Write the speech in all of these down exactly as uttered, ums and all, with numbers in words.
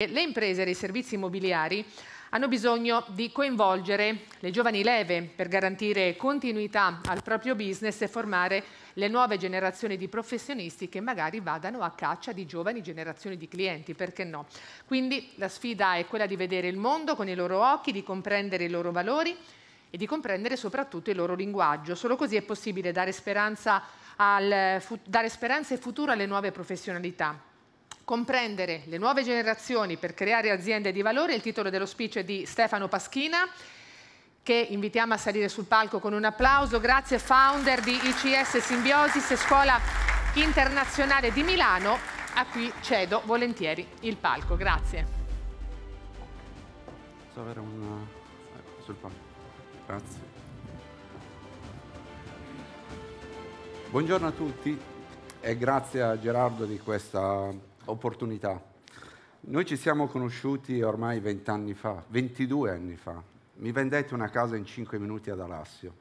Le imprese dei servizi immobiliari hanno bisogno di coinvolgere le giovani leve per garantire continuità al proprio business e formare le nuove generazioni di professionisti che magari vadano a caccia di giovani generazioni di clienti, perché no? Quindi la sfida è quella di vedere il mondo con i loro occhi, di comprendere i loro valori e di comprendere soprattutto il loro linguaggio. Solo così è possibile dare speranza, al, dare speranza e futuro alle nuove professionalità. Comprendere le nuove generazioni per creare aziende di valore, il titolo dello speech è di Stefano Paschina, che invitiamo a salire sul palco con un applauso. Grazie, founder di I C S Symbiosis, Scuola Internazionale di Milano, a cui cedo volentieri il palco. Grazie. Posso avere un... sul palco. Grazie. Buongiorno a tutti e grazie a Gerardo di questa opportunità. Noi ci siamo conosciuti ormai vent'anni fa, ventidue anni fa. Mi vendette una casa in cinque minuti ad Alassio.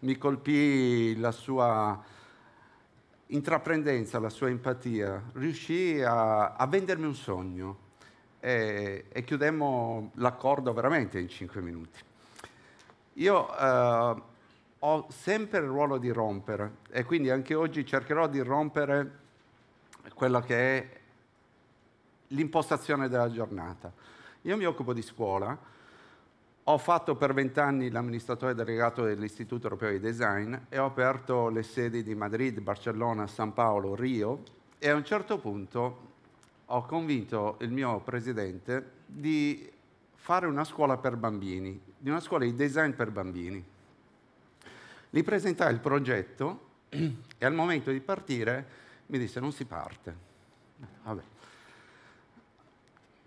Mi colpì la sua intraprendenza, la sua empatia. Riuscì a, a vendermi un sogno e, e chiudemmo l'accordo veramente in cinque minuti. Io eh, ho sempre il ruolo di rompere e quindi anche oggi cercherò di rompere quella che è l'impostazione della giornata. Io mi occupo di scuola, ho fatto per vent'anni l'amministratore delegato dell'Istituto Europeo di Design e ho aperto le sedi di Madrid, Barcellona, San Paolo, Rio e a un certo punto ho convinto il mio presidente di fare una scuola per bambini, di una scuola di design per bambini. Gli presentai il progetto e al momento di partire mi disse: non si parte. Vabbè.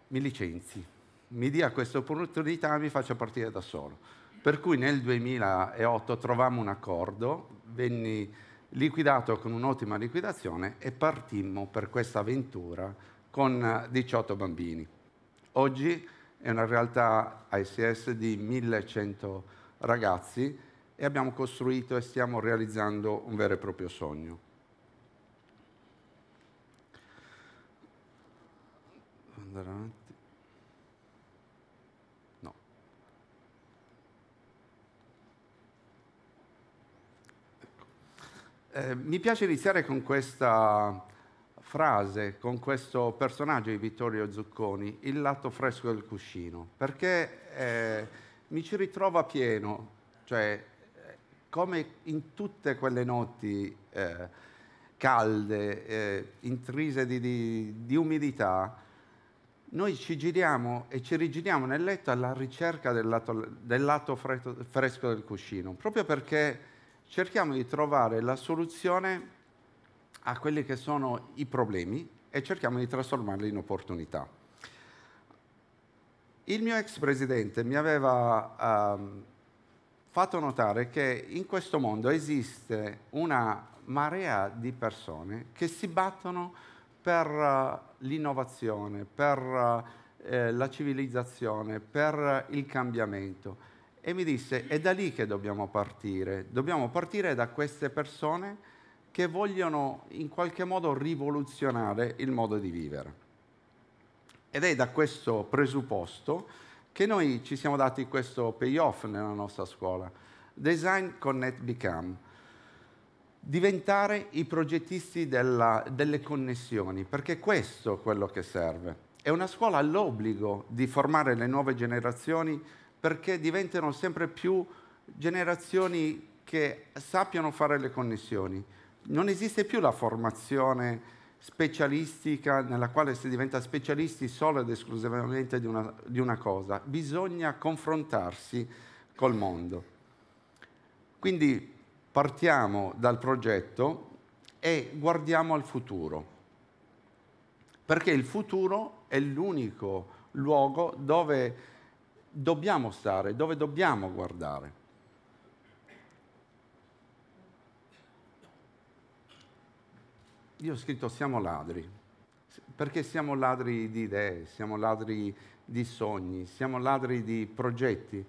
Mi licenzi, mi dia questa opportunità e mi faccia partire da solo. Per cui nel duemilaotto trovammo un accordo, venni liquidato con un'ottima liquidazione e partimmo per questa avventura con diciotto bambini. Oggi è una realtà I C S di millecento ragazzi e abbiamo costruito e stiamo realizzando un vero e proprio sogno. No. Ecco. Eh, mi piace iniziare con questa frase, con questo personaggio di Vittorio Zucconi, il lato fresco del cuscino, perché eh, mi ci ritrovo a pieno, cioè come in tutte quelle notti eh, calde, eh, intrise di, di, di umidità. Noi ci giriamo e ci rigiriamo nel letto alla ricerca del lato, del lato fresco del cuscino, proprio perché cerchiamo di trovare la soluzione a quelli che sono i problemi e cerchiamo di trasformarli in opportunità. Il mio ex presidente mi aveva ehm, fatto notare che in questo mondo esiste una marea di persone che si battono per uh, l'innovazione, per uh, eh, la civilizzazione, per uh, il cambiamento. E mi disse: è da lì che dobbiamo partire. Dobbiamo partire da queste persone che vogliono in qualche modo rivoluzionare il modo di vivere. Ed è da questo presupposto che noi ci siamo dati questo payoff nella nostra scuola. Design Connect Become. Diventare i progettisti della, delle connessioni, perché questo è quello che serve. È una scuola all'obbligo di formare le nuove generazioni, perché diventano sempre più generazioni che sappiano fare le connessioni. Non esiste più la formazione specialistica nella quale si diventa specialisti solo ed esclusivamente di una, di una cosa. Bisogna confrontarsi col mondo. Quindi partiamo dal progetto e guardiamo al futuro, perché il futuro è l'unico luogo dove dobbiamo stare, dove dobbiamo guardare. Io ho scritto siamo ladri, perché siamo ladri di idee, siamo ladri di sogni, siamo ladri di progetti.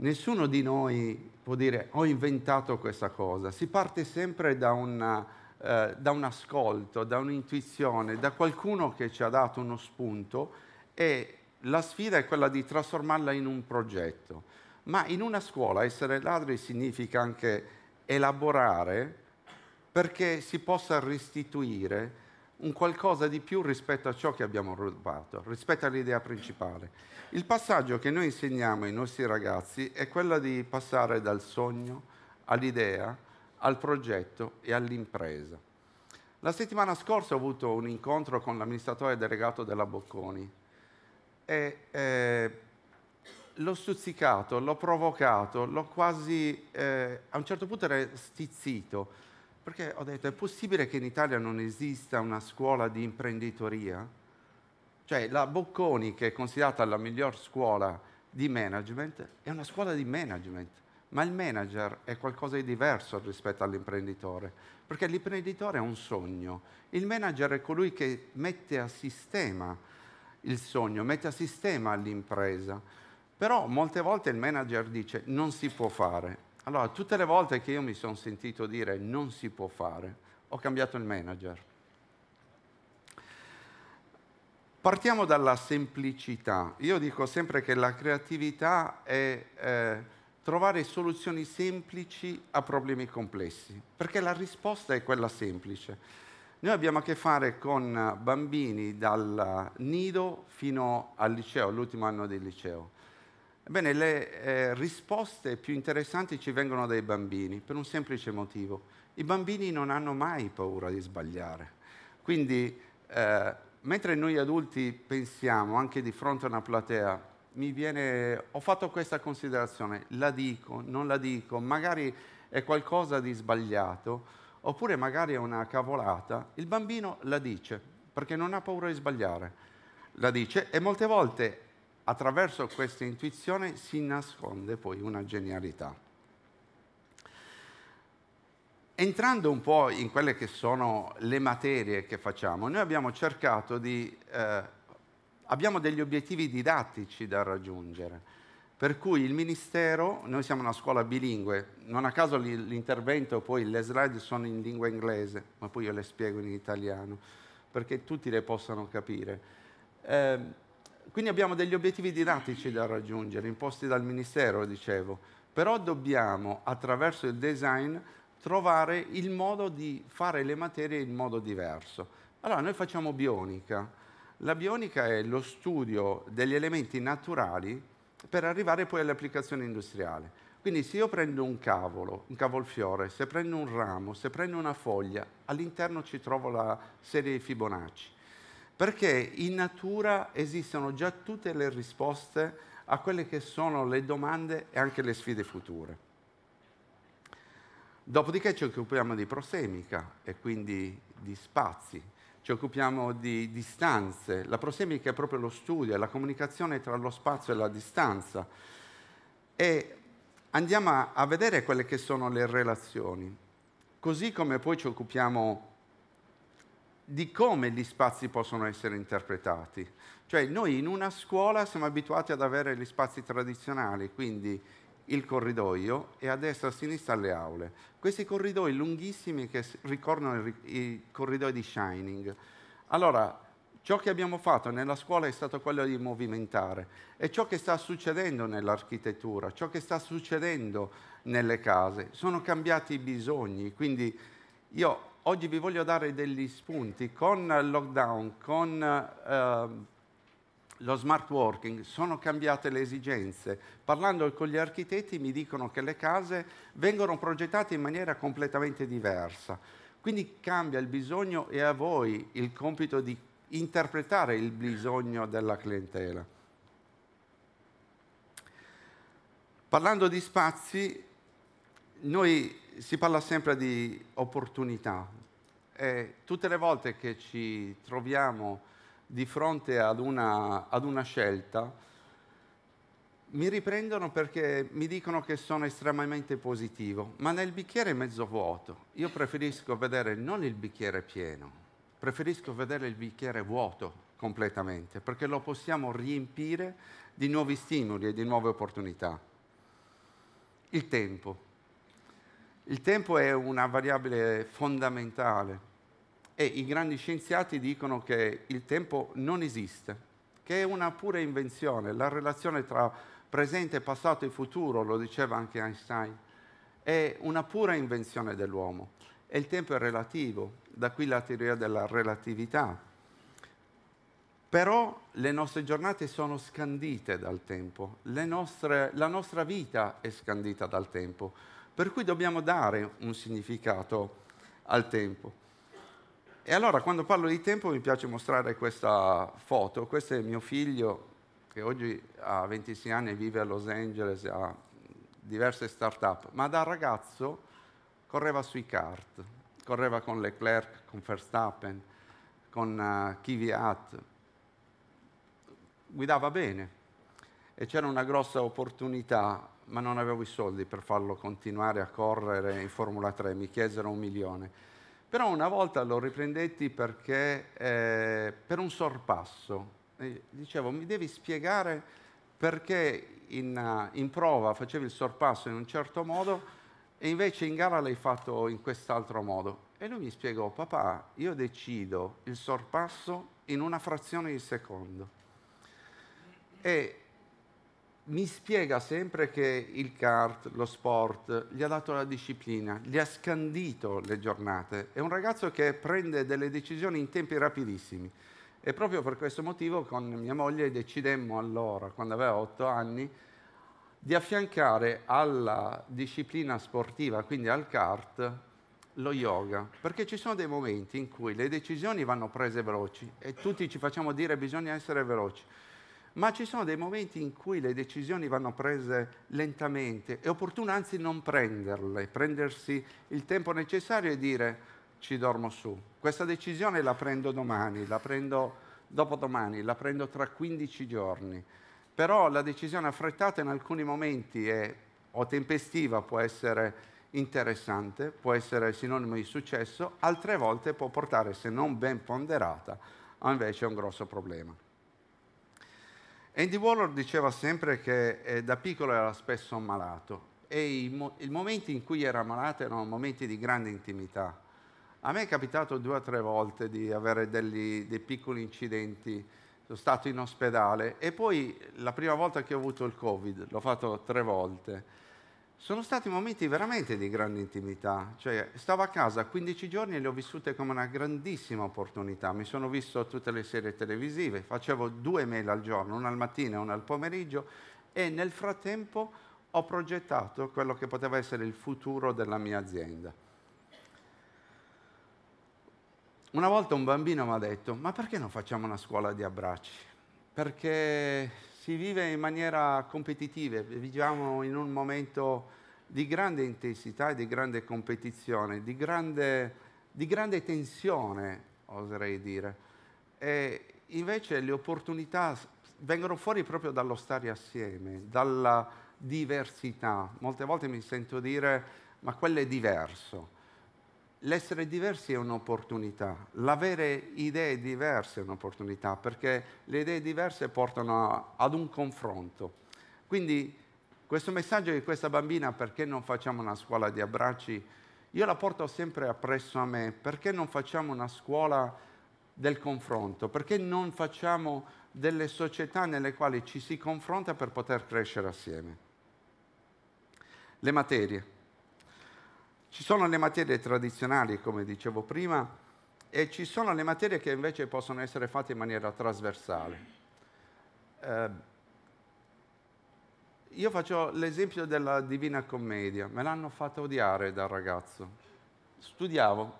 Nessuno di noi può dire ho inventato questa cosa, si parte sempre da, una, eh, da un ascolto, da un'intuizione, da qualcuno che ci ha dato uno spunto e la sfida è quella di trasformarla in un progetto. Ma in una scuola essere ladri significa anche elaborare perché si possa restituire un qualcosa di più rispetto a ciò che abbiamo rubato, rispetto all'idea principale. Il passaggio che noi insegniamo ai nostri ragazzi è quello di passare dal sogno all'idea, al progetto e all'impresa. La settimana scorsa ho avuto un incontro con l'amministratore delegato della Bocconi e eh, l'ho stuzzicato, l'ho provocato, l'ho quasi... Eh, a un certo punto ero stizzito, perché ho detto, è possibile che in Italia non esista una scuola di imprenditoria? Cioè la Bocconi, che è considerata la miglior scuola di management, è una scuola di management, ma il manager è qualcosa di diverso rispetto all'imprenditore, perché l'imprenditore è un sogno, il manager è colui che mette a sistema il sogno, mette a sistema l'impresa, però molte volte il manager dice non si può fare. Allora, tutte le volte che io mi sono sentito dire non si può fare, ho cambiato il manager. Partiamo dalla semplicità. Io dico sempre che la creatività è eh, trovare soluzioni semplici a problemi complessi, perché la risposta è quella semplice. Noi abbiamo a che fare con bambini dal nido fino al liceo, all'ultimo anno di liceo. Ebbene, le eh, risposte più interessanti ci vengono dai bambini, per un semplice motivo. I bambini non hanno mai paura di sbagliare. Quindi, eh, mentre noi adulti pensiamo, anche di fronte a una platea, mi viene, ho fatto questa considerazione, la dico, non la dico, magari è qualcosa di sbagliato, oppure magari è una cavolata, il bambino la dice, perché non ha paura di sbagliare. La dice e molte volte attraverso questa intuizione si nasconde poi una genialità. Entrando un po' in quelle che sono le materie che facciamo, noi abbiamo cercato di... Eh, abbiamo degli obiettivi didattici da raggiungere, per cui il Ministero, noi siamo una scuola bilingue, non a caso l'intervento poi, le slide sono in lingua inglese, ma poi io le spiego in italiano, perché tutti le possano capire. Eh, Quindi abbiamo degli obiettivi didattici da raggiungere, imposti dal Ministero, dicevo, però dobbiamo, attraverso il design, trovare il modo di fare le materie in modo diverso. Allora, noi facciamo bionica. La bionica è lo studio degli elementi naturali per arrivare poi all'applicazione industriale. Quindi se io prendo un cavolo, un cavolfiore, se prendo un ramo, se prendo una foglia, all'interno ci trovo la serie di Fibonacci. Perché in natura esistono già tutte le risposte a quelle che sono le domande e anche le sfide future. Dopodiché ci occupiamo di prosemica e quindi di spazi, ci occupiamo di distanze. La prosemica è proprio lo studio, è la comunicazione tra lo spazio e la distanza. E andiamo a vedere quelle che sono le relazioni. Così come poi ci occupiamo di come gli spazi possono essere interpretati. Cioè noi in una scuola siamo abituati ad avere gli spazi tradizionali, quindi il corridoio e a destra e a sinistra le aule. Questi corridoi lunghissimi che ricordano i corridoi di Shining. Allora, ciò che abbiamo fatto nella scuola è stato quello di movimentare e ciò che sta succedendo nell'architettura, ciò che sta succedendo nelle case, sono cambiati i bisogni, quindi io oggi vi voglio dare degli spunti con il lockdown, con eh, lo smart working, sono cambiate le esigenze. Parlando con gli architetti mi dicono che le case vengono progettate in maniera completamente diversa. Quindi cambia il bisogno e a voi il compito di interpretare il bisogno della clientela. Parlando di spazi, noi si parla sempre di opportunità e tutte le volte che ci troviamo di fronte ad una, ad una scelta mi riprendono perché mi dicono che sono estremamente positivo, ma nel bicchiere è mezzo vuoto. Io preferisco vedere non il bicchiere pieno, preferisco vedere il bicchiere vuoto completamente, perché lo possiamo riempire di nuovi stimoli e di nuove opportunità. Il tempo. Il tempo è una variabile fondamentale e i grandi scienziati dicono che il tempo non esiste, che è una pura invenzione, la relazione tra presente, passato e futuro, lo diceva anche Einstein, è una pura invenzione dell'uomo. E il tempo è relativo, da qui la teoria della relatività. Però le nostre giornate sono scandite dal tempo, le nostre, la nostra vita è scandita dal tempo, per cui dobbiamo dare un significato al tempo. E allora, quando parlo di tempo, mi piace mostrare questa foto. Questo è mio figlio, che oggi ha ventisei anni e vive a Los Angeles, ha diverse start-up, ma da ragazzo correva sui kart, correva con Leclerc, con Verstappen, con uh, Kvyat, guidava bene e c'era una grossa opportunità, ma non avevo i soldi per farlo continuare a correre in Formula tre, mi chiesero un milione. Però una volta lo riprendetti perché, eh, per un sorpasso. E dicevo, mi devi spiegare perché in, in prova facevi il sorpasso in un certo modo e invece in gara l'hai fatto in quest'altro modo. E lui mi spiegò, papà, io decido il sorpasso in una frazione di secondo. E mi spiega sempre che il kart, lo sport, gli ha dato la disciplina, gli ha scandito le giornate. È un ragazzo che prende delle decisioni in tempi rapidissimi. E proprio per questo motivo con mia moglie decidemmo allora, quando aveva otto anni, di affiancare alla disciplina sportiva, quindi al kart, lo yoga. Perché ci sono dei momenti in cui le decisioni vanno prese veloci e tutti ci facciamo dire che bisogna essere veloci. Ma ci sono dei momenti in cui le decisioni vanno prese lentamente, è opportuno anzi non prenderle, prendersi il tempo necessario e dire ci dormo su. Questa decisione la prendo domani, la prendo dopodomani, la prendo tra quindici giorni. Però la decisione affrettata in alcuni momenti è, o tempestiva può essere interessante, può essere sinonimo di successo, altre volte può portare, se non ben ponderata, a invece un grosso problema. Andy Waller diceva sempre che eh, da piccolo era spesso malato e i, mo i momenti in cui era malato erano momenti di grande intimità. A me è capitato due o tre volte di avere degli, dei piccoli incidenti, sono stato in ospedale e poi la prima volta che ho avuto il Covid, l'ho fatto tre volte, sono stati momenti veramente di grande intimità, cioè stavo a casa quindici giorni e li ho vissute come una grandissima opportunità, mi sono visto tutte le serie televisive, facevo due mail al giorno, una al mattino e una al pomeriggio e nel frattempo ho progettato quello che poteva essere il futuro della mia azienda. Una volta un bambino mi ha detto, ma perché non facciamo una scuola di abbracci? Perché si vive in maniera competitiva, viviamo in un momento di grande intensità e di grande competizione, di grande, di grande tensione, oserei dire. E invece le opportunità vengono fuori proprio dallo stare assieme, dalla diversità. Molte volte mi sento dire, ma quello è diverso. L'essere diversi è un'opportunità, l'avere idee diverse è un'opportunità, perché le idee diverse portano a, ad un confronto. Quindi questo messaggio di questa bambina, perché non facciamo una scuola di abbracci, io la porto sempre appresso a me, perché non facciamo una scuola del confronto, perché non facciamo delle società nelle quali ci si confronta per poter crescere assieme. Le materie. Ci sono le materie tradizionali, come dicevo prima, e ci sono le materie che invece possono essere fatte in maniera trasversale. Eh, io faccio l'esempio della Divina Commedia, me l'hanno fatta odiare da ragazzo. Studiavo,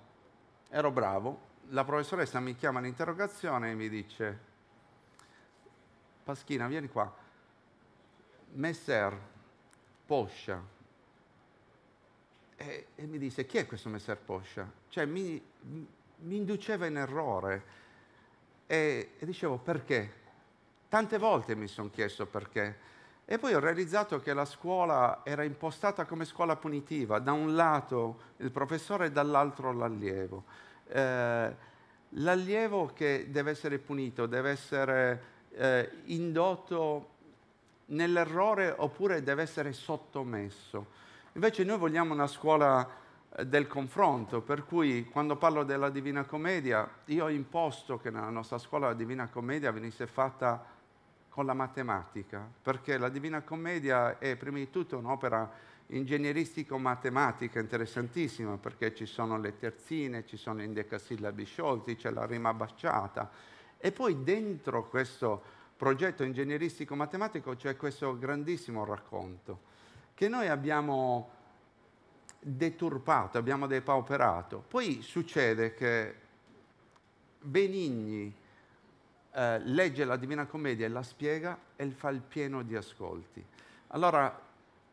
ero bravo, la professoressa mi chiama all'interrogazione e mi dice Paschina, vieni qua, Messer, Poscia. E, e mi disse, chi è questo Messer Poscia? Cioè, mi, mi induceva in errore. E, e dicevo, perché? Tante volte mi sono chiesto perché. E poi ho realizzato che la scuola era impostata come scuola punitiva. Da un lato il professore e dall'altro l'allievo. Eh, l'allievo che deve essere punito, deve essere eh, indotto nell'errore oppure deve essere sottomesso. Invece noi vogliamo una scuola del confronto, per cui quando parlo della Divina Commedia, io ho imposto che nella nostra scuola la Divina Commedia venisse fatta con la matematica, perché la Divina Commedia è prima di tutto un'opera ingegneristico-matematica interessantissima, perché ci sono le terzine, ci sono i decasillabi sciolti, c'è la rima baciata, e poi dentro questo progetto ingegneristico-matematico c'è questo grandissimo racconto che noi abbiamo deturpato, abbiamo depauperato. Poi succede che Benigni eh, legge la Divina Commedia e la spiega e fa il pieno di ascolti. Allora,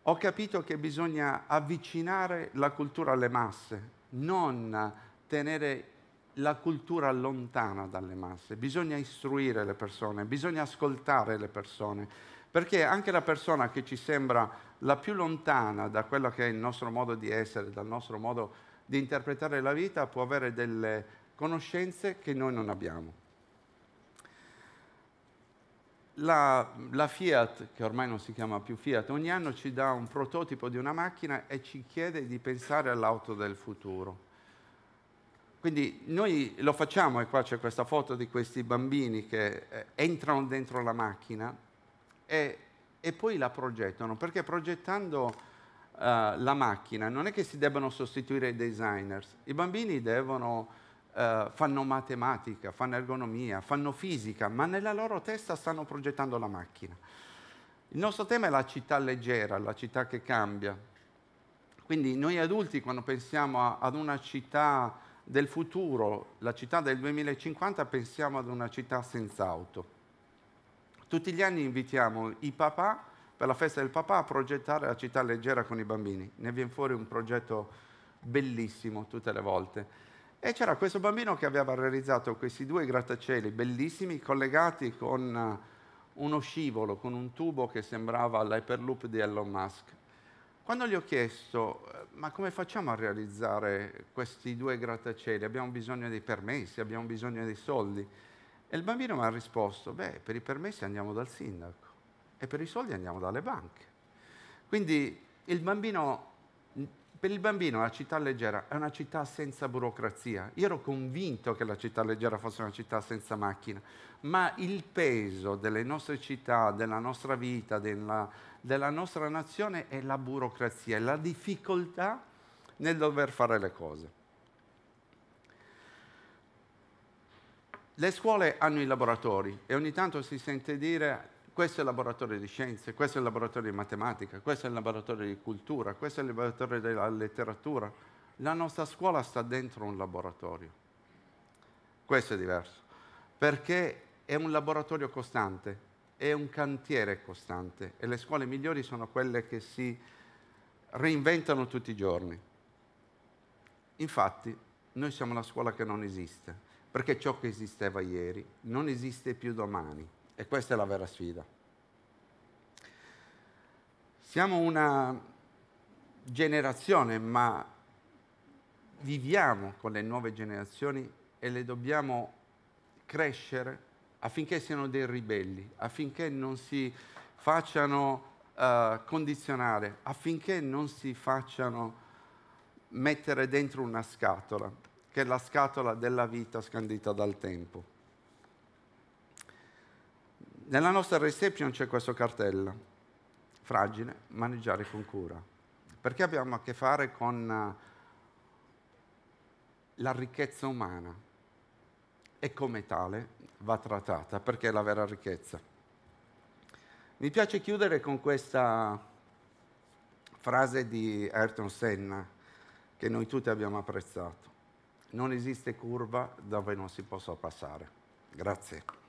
ho capito che bisogna avvicinare la cultura alle masse, non tenere la cultura lontana dalle masse. Bisogna istruire le persone, bisogna ascoltare le persone, perché anche la persona che ci sembra la più lontana da quello che è il nostro modo di essere, dal nostro modo di interpretare la vita, può avere delle conoscenze che noi non abbiamo. La, la Fiat, che ormai non si chiama più Fiat, ogni anno ci dà un prototipo di una macchina e ci chiede di pensare all'auto del futuro. Quindi noi lo facciamo, e qua c'è questa foto di questi bambini che eh, entrano dentro la macchina e, e poi la progettano, perché progettando eh, la macchina non è che si debbano sostituire i designers, i bambini devono... Uh, fanno matematica, fanno ergonomia, fanno fisica, ma nella loro testa stanno progettando la macchina. Il nostro tema è la città leggera, la città che cambia. Quindi noi adulti, quando pensiamo a, ad una città del futuro, la città del duemilacinquanta, pensiamo ad una città senza auto. Tutti gli anni invitiamo i papà, per la festa del papà, a progettare la città leggera con i bambini. Ne viene fuori un progetto bellissimo tutte le volte. E c'era questo bambino che aveva realizzato questi due grattacieli bellissimi, collegati con uno scivolo, con un tubo che sembrava l'hyperloop di Elon Musk. Quando gli ho chiesto, ma come facciamo a realizzare questi due grattacieli? Abbiamo bisogno dei permessi, abbiamo bisogno dei soldi. E il bambino mi ha risposto, beh, per i permessi andiamo dal sindaco e per i soldi andiamo dalle banche. Quindi il bambino... Per il bambino la città leggera è una città senza burocrazia. Io ero convinto che la città leggera fosse una città senza macchina, ma il peso delle nostre città, della nostra vita, della, della nostra nazione è la burocrazia, è la difficoltà nel dover fare le cose. Le scuole hanno i laboratori e ogni tanto si sente dire... Questo è il laboratorio di scienze, questo è il laboratorio di matematica, questo è il laboratorio di cultura, questo è il laboratorio della letteratura. La nostra scuola sta dentro un laboratorio. Questo è diverso, perché è un laboratorio costante, è un cantiere costante e le scuole migliori sono quelle che si reinventano tutti i giorni. Infatti, noi siamo la scuola che non esiste, perché ciò che esisteva ieri non esiste più domani. E questa è la vera sfida. Siamo una generazione, ma viviamo con le nuove generazioni e le dobbiamo crescere affinché siano dei ribelli, affinché non si facciano uh, condizionare, affinché non si facciano mettere dentro una scatola, che è la scatola della vita scandita dal tempo. Nella nostra reception c'è questo cartello, fragile, maneggiare con cura, perché abbiamo a che fare con la ricchezza umana e come tale va trattata, perché è la vera ricchezza. Mi piace chiudere con questa frase di Ayrton Senna, che noi tutti abbiamo apprezzato. Non esiste curva dove non si possa passare. Grazie.